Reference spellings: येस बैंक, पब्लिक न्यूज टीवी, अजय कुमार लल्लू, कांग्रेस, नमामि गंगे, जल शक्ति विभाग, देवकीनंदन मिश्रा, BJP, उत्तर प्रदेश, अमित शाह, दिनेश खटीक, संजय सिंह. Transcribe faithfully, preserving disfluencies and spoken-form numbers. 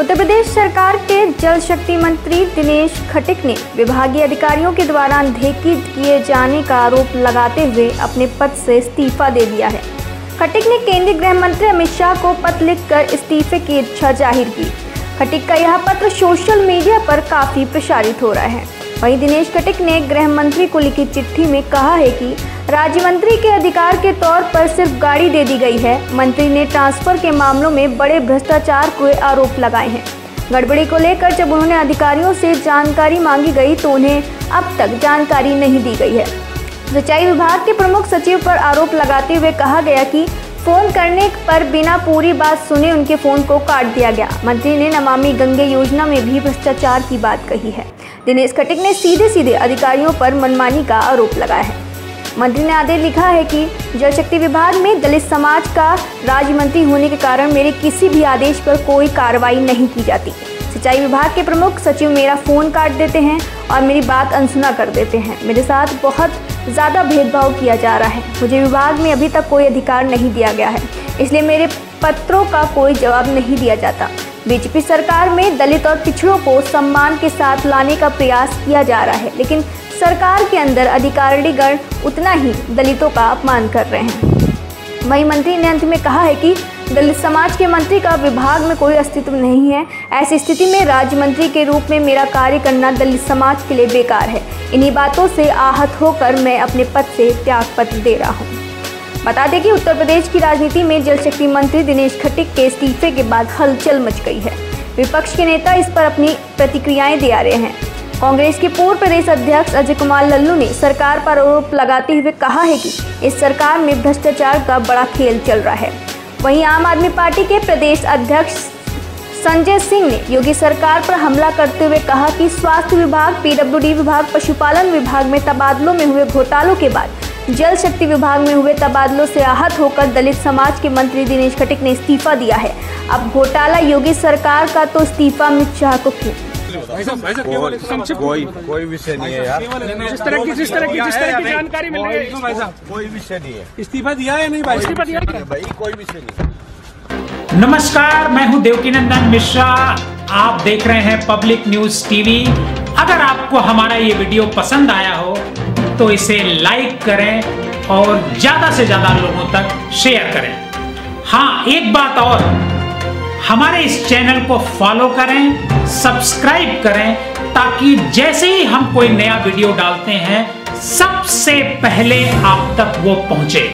उत्तर प्रदेश सरकार के जल शक्ति मंत्री दिनेश खटीक ने विभागीय अधिकारियों के द्वारा अनदेखी किए जाने का आरोप लगाते हुए अपने पद से इस्तीफा दे दिया है। खटीक ने केंद्रीय गृह मंत्री अमित शाह को पत्र लिखकर इस्तीफे की इच्छा जाहिर की। खटीक का यह पत्र सोशल मीडिया पर काफ़ी प्रसारित हो रहा है। वहीं दिनेश खटीक ने गृह मंत्री को लिखी चिट्ठी में कहा है कि राज्य मंत्री के अधिकार के तौर पर सिर्फ गाड़ी दे दी गई है। मंत्री ने ट्रांसफर के मामलों में बड़े भ्रष्टाचार के आरोप लगाए हैं। गड़बड़ी को लेकर जब उन्होंने अधिकारियों से जानकारी मांगी गई तो उन्हें अब तक जानकारी नहीं दी गई है। सिंचाई विभाग के प्रमुख सचिव पर आरोप लगाते हुए कहा गया कि फोन करने पर बिना पूरी बात सुने उनके फोन को काट दिया गया। मंत्री ने नमामि गंगे योजना में भी भ्रष्टाचार की बात कही है। दिनेश खटीक ने सीधे सीधे अधिकारियों पर मनमानी का आरोप लगाया है। मंत्री ने आदेश लिखा है कि जल शक्ति विभाग में दलित समाज का राज्य मंत्री होने के कारण मेरे किसी भी आदेश पर कोई कार्रवाई नहीं की जाती। सिंचाई विभाग के प्रमुख सचिव मेरा फोन काट देते हैं और मेरी बात अनसुना कर देते हैं। मेरे साथ बहुत ज़्यादा भेदभाव किया जा रहा है। मुझे विभाग में अभी तक कोई अधिकार नहीं दिया गया है, इसलिए मेरे पत्रों का कोई जवाब नहीं दिया जाता। बीजेपी सरकार में दलित और पिछड़ों को सम्मान के साथ लाने का प्रयास किया जा रहा है, लेकिन सरकार के अंदर अधिकारीगण उतना ही दलितों का अपमान कर रहे हैं। वहीं मंत्री ने अंत में कहा है कि दलित समाज के मंत्री का विभाग में कोई अस्तित्व नहीं है। ऐसी स्थिति में राज्य मंत्री के रूप में मेरा कार्य करना दलित समाज के लिए बेकार है। इन्हीं बातों से आहत होकर मैं अपने पद से त्याग पत्र दे रहा हूँ। बता दें कि उत्तर प्रदेश की राजनीति में जल शक्ति मंत्री दिनेश खटीक के इस्तीफे के बाद हलचल मच गई है। विपक्ष के नेता इस पर अपनी प्रतिक्रियाएँ दे रहे हैं। कांग्रेस के पूर्व प्रदेश अध्यक्ष अजय कुमार लल्लू ने सरकार पर आरोप लगाते हुए कहा है कि इस सरकार में भ्रष्टाचार का बड़ा खेल चल रहा है। वहीं आम आदमी पार्टी के प्रदेश अध्यक्ष संजय सिंह ने योगी सरकार पर हमला करते हुए कहा कि स्वास्थ्य विभाग, पीडब्ल्यूडी विभाग, पशुपालन विभाग में तबादलों में हुए घोटालों के बाद जल शक्ति विभाग में हुए तबादलों से आहत होकर दलित समाज के मंत्री दिनेश खटीक ने इस्तीफा दिया है। अब घोटाला योगी सरकार का तो इस्तीफा अमित शाह को क्यों? कोई कोई विषय नहीं है यार। जिस तरह की जिस तरह की जिस तरह की जानकारी मिल रही है भाई साहब, कोई विषय नहीं है। इस्तीफा दिया है नहीं भाई, इस्तीफा दिया है भाई, कोई विषय नहीं। नमस्कार, मैं हूं देवकीनंदन मिश्रा। आप देख रहे हैं पब्लिक न्यूज टीवी। अगर आपको हमारा ये वीडियो पसंद आया हो तो इसे लाइक करें और ज्यादा से ज्यादा लोगों तक शेयर करें। हाँ, एक बात और, हमारे इस चैनल को फॉलो करें, सब्सक्राइब करें, ताकि जैसे ही हम कोई नया वीडियो डालते हैं सबसे पहले आप तक वो पहुंचे।